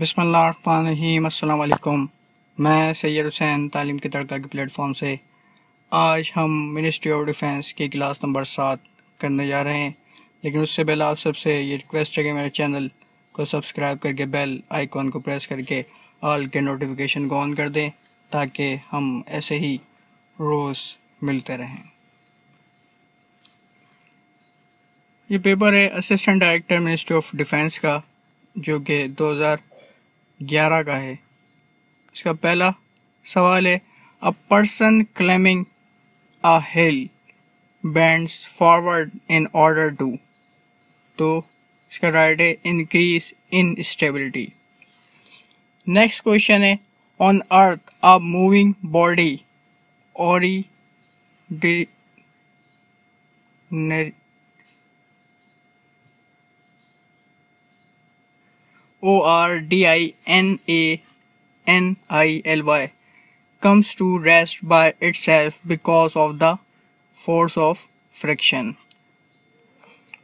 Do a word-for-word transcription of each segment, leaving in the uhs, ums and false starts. बिस्मिल्लाहिर्रहमानिर्रहीम, अस्सलाम वालेकुम। मैं सैयद हुसैन तालीम के तड़का के प्लेटफॉर्म से आज हम मिनिस्ट्री ऑफ डिफेंस की क्लास नंबर सात करने जा रहे हैं, लेकिन उससे पहले आप सबसे ये रिक्वेस्ट है कि मेरे चैनल को सब्सक्राइब करके बेल आइकॉन को प्रेस करके ऑल के नोटिफिकेशन को ऑन कर दें ताकि हम ऐसे ही रोज़ मिलते रहें। ये पेपर है assistant director ministry of defence का, जो कि दो हज़ार ग्यारह का है। इसका पहला सवाल है, a person climbing a hill bends forward in order to, तो इसका राइट है increase in stability. Next question है, on earth a moving body ordinary O R D I N A N I L Y comes to rest by itself because of the force of friction.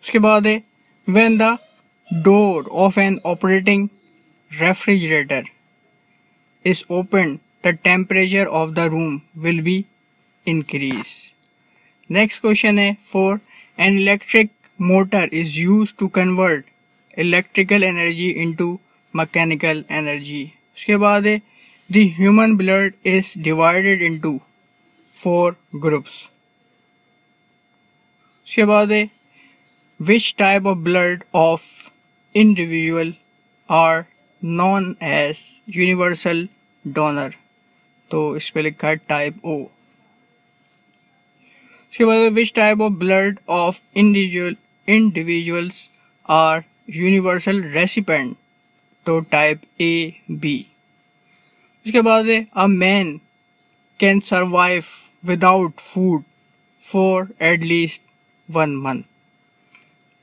उसके बाद है, when the door of an operating refrigerator is opened, the temperature of the room will be increased. Next question है, for an electric motor is used to convert electrical energy into mechanical energy. उसके बाद है, the human blood is divided into four groups. उसके बाद है, which type of blood of individual are known as universal donor, तो इस पर लिखा है टाइप ओ। उसके बाद है, which type of blood of individual individuals are universal recipient, तो टाइप ए बी। उसके बाद है, a man can survive without food for at least one month.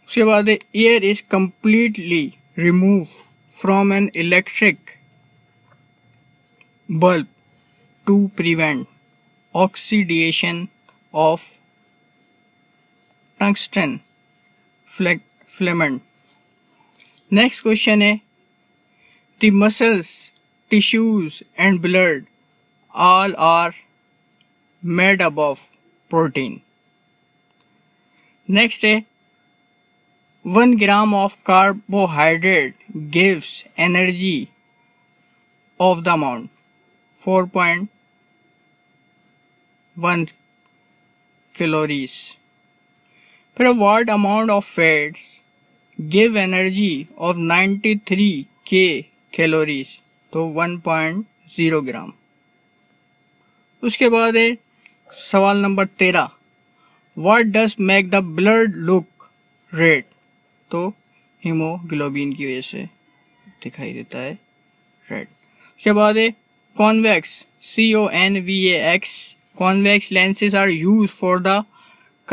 उसके बाद है, air is completely remove from an electric bulb to prevent oxidation of tungsten filament. Next question है, the muscles tissues and blood all are made up of protein. Next है, one gram of carbohydrate gives energy of the amount four point one calories. फिर what amount of fats give energy of ninety-three K calories, तो one point zero gram. उसके बाद है सवाल number तेरह, what does make the blood look red, तो haemoglobin की वजह से दिखाई देता है रेड। उसके बाद है, convex C O N V A X convex lenses are used for the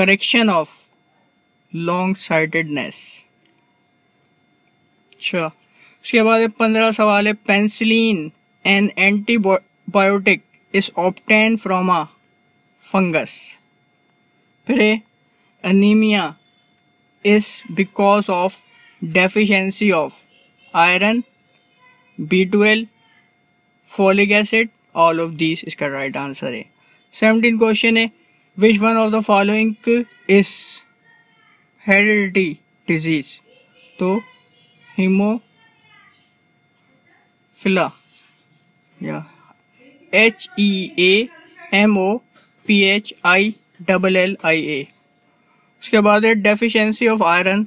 correction of long sightedness। अच्छा, उसके बाद पंद्रह सवाल है, penicillin an antibiotic is obtain from a fungus. फिर anaemia is because of deficiency of iron B twelve folic acid, all of these इसका right answer है। Seventeen question है, which one of the following is heredity disease, तो haemophilia या H E A M O P H I double L I A. उसके बाद है, deficiency of iron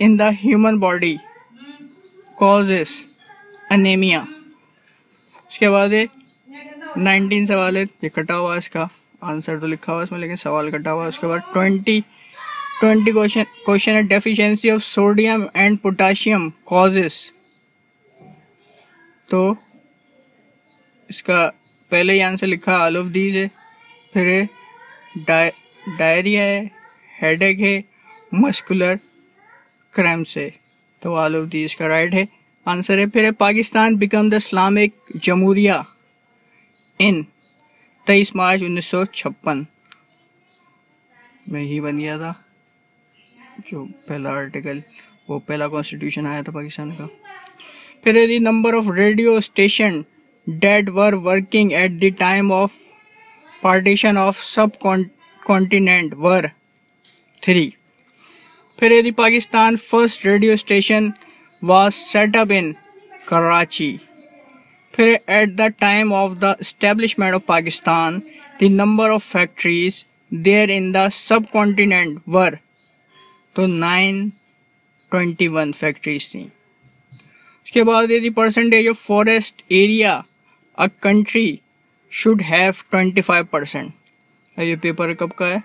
in the human body causes anaemia. उसके बाद है nineteen सवाल है, ये कटा हुआ है, इसका आंसर तो लिखा हुआ इसमें लेकिन सवाल कटा हुआ है। उसके बाद ट्वेंटी ट्वेंटी क्वेश्चन क्वेश्चन है, deficiency of sodium and potassium causes, तो इसका पहले ही आंसर लिखा ऑल ऑफ दीज है। फिर डायरिया है, हेडेक है, मस्कुलर क्रैम्प्स है, तो ऑल ऑफ दीज का राइट है आंसर है। फिर है, पाकिस्तान बिकम द इस्लामिक जमहूरिया इन तेईस मार्च उन्नीस सौ छप्पन में ही बन गया था, जो पहला आर्टिकल वो पहला कॉन्स्टिट्यूशन आया था पाकिस्तान का। the number of radio stations that were working at the time of partition of subcontinent were three. The Pakistan's first radio station was set up in Karachi. At the time of the establishment of Pakistan, the number of factories there in the subcontinent were तो nine hundred twenty-one factories थी. उसके बाद यदि percentage of forest area a country should have twenty-five percent. ये पेपर कब का है?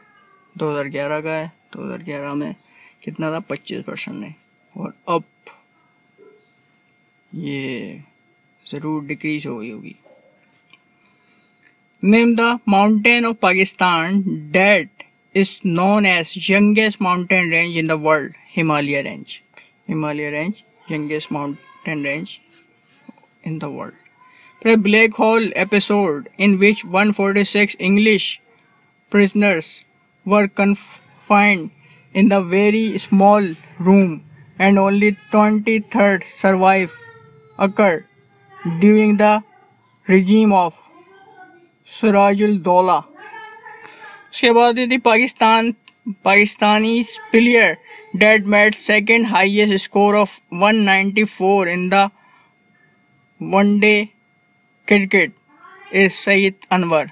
twenty eleven का है. twenty eleven में कितना था? twenty-five percent ने. और अब ये जरूर डिक्रीज हो गई होगी. Name the mountain of Pakistan that is known as youngest mountain range in the world. Himalaya range. Himalaya range, youngest mountain range in the world. A black hole episode in which one hundred forty-six English prisoners were confined in the very small room and only twenty-third survived occurred during the regime of Siraj-ud-Daulah. उसके बाद यदि Pakistan Pakistani player that made second highest score of one ninety-four in the one day cricket is Saeed Anwar.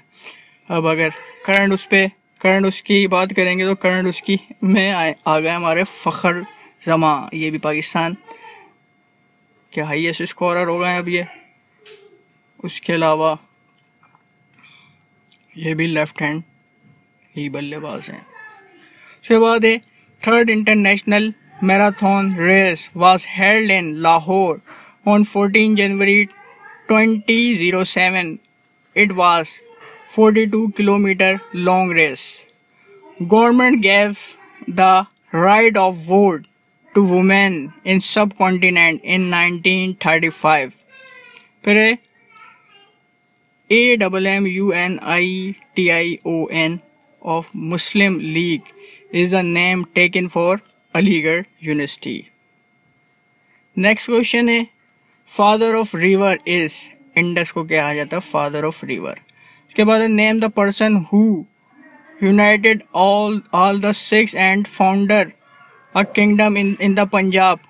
अब अगर current उस पे current उसकी बात करेंगे तो करंट उसकी में आ गए हमारे फखर जमा. ये भी पाकिस्तान के हाईएस्ट स्कोरर हो गए अब ये. उसके अलावा ये भी लेफ्ट हैंड ही बल्लेबाज हैं. उसके बाद है third international marathon race was held in Lahore on fourteen January twenty oh seven. It was forty-two kilometre long race. Government gave the right of vote to women in subcontinent in nineteen thirty-five. फिर A double M U N I T I O N of Muslim League is the name taken for Aligarh University. Next question है father of river is Indus को क्या कहा जाता है? Father of river. इसके बाद name the person who united all all the six and founder a kingdom in in the Punjab.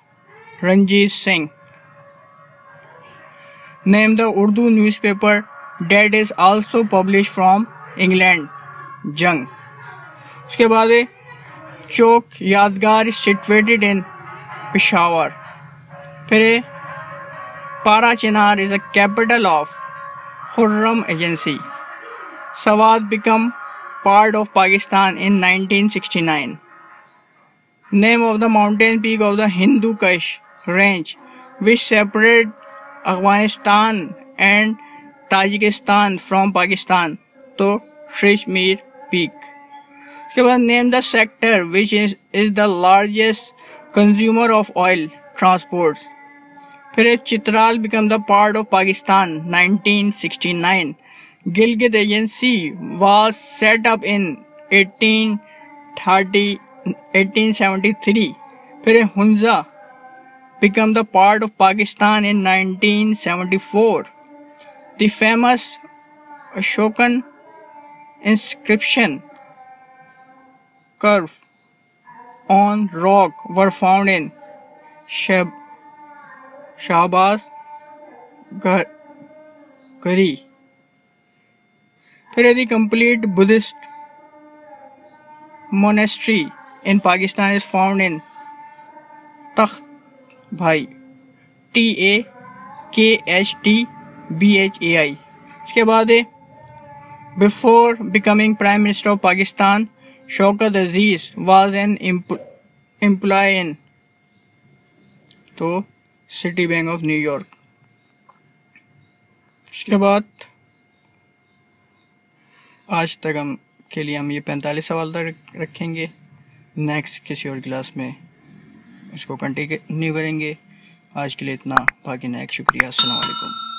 Ranjit Singh. Name the Urdu newspaper that is also published from England. Jung. उसके बाद है चोक यादगार situated in Peshawar. फिर है Parachinar is a capital of Hurram Agency. सवाद become part of Pakistan in nineteen sixty-nine. Name of the mountain peak of the Hindu Kush range which separate Afghanistan and Tajikistan from Pakistan. तो Shhrishmir Peak. उसके बाद name the sector which is, is the largest consumer of oil transports. फिर Chitral become the part of Pakistan nineteen sixty-nine. Gilgit Agency was set up in eighteen thirty, eighteen seventy-three. फिर Hunza become the part of Pakistan in nineteen seventy-four. The famous Ashokan inscription curve on rock were found in Shahbaz Kari. Then the complete Buddhist monastery in Pakistan is found in Takht Bhai. T A K H T B H A I. उसके बाद before becoming Prime Minister of Pakistan, Shaukat Aziz was an employee in the City Bank of New York. इसके बाद आज तक हम के लिए हम ये पैंतालीस सवाल तक रखेंगे. नेक्स्ट किसी और क्लास में इसको कंटिन्यू करेंगे. आज के लिए इतना. बाकी नेक्स्ट. शुक्रिया. अस्सलाम वालेकुम.